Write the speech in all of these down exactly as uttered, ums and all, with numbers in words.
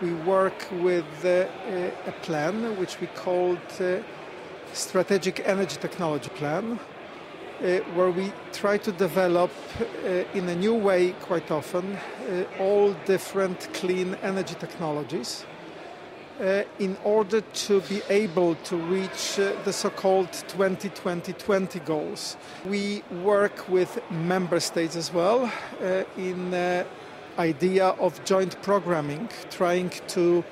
We work with uh, a plan which we called uh, Strategic Energy Technology Plan, uh, where we try to develop uh, in a new way quite often uh, all different clean energy technologies uh, in order to be able to reach uh, the so-called twenty twenty twenty goals. We work with member states as well uh, in uh, idea of joint programming, trying to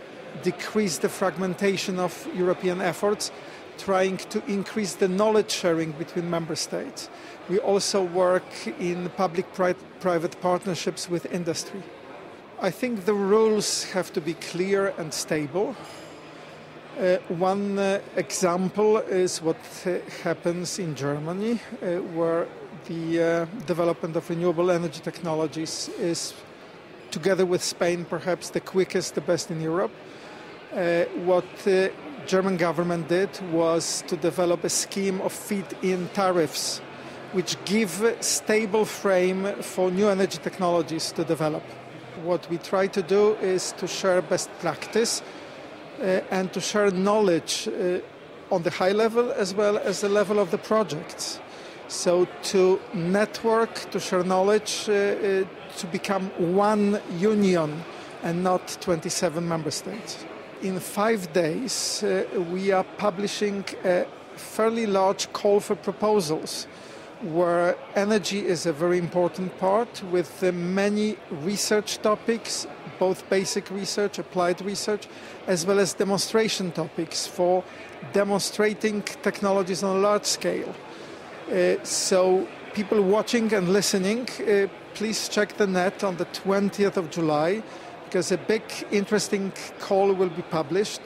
decrease the fragmentation of European efforts, trying to increase the knowledge sharing between member states. We also work in public-private partnerships with industry. I think the rules have to be clear and stable. Uh, one uh, example is what uh, happens in Germany, uh, where the uh, development of renewable energy technologies is, together with Spain, perhaps the quickest, the best in Europe. Uh, what the German government did was to develop a scheme of feed-in tariffs, which give a stable frame for new energy technologies to develop. What we try to do is to share best practice uh, and to share knowledge uh, on the high level as well as the level of the projects. So to network, to share knowledge, uh, uh, to become one union and not twenty-seven member states. In five days, uh, we are publishing a fairly large call for proposals, where energy is a very important part, with uh, many research topics, both basic research, applied research, as well as demonstration topics for demonstrating technologies on a large scale. Uh, so people watching and listening, uh, please check the net on the twentieth of July, because a big, interesting call will be published.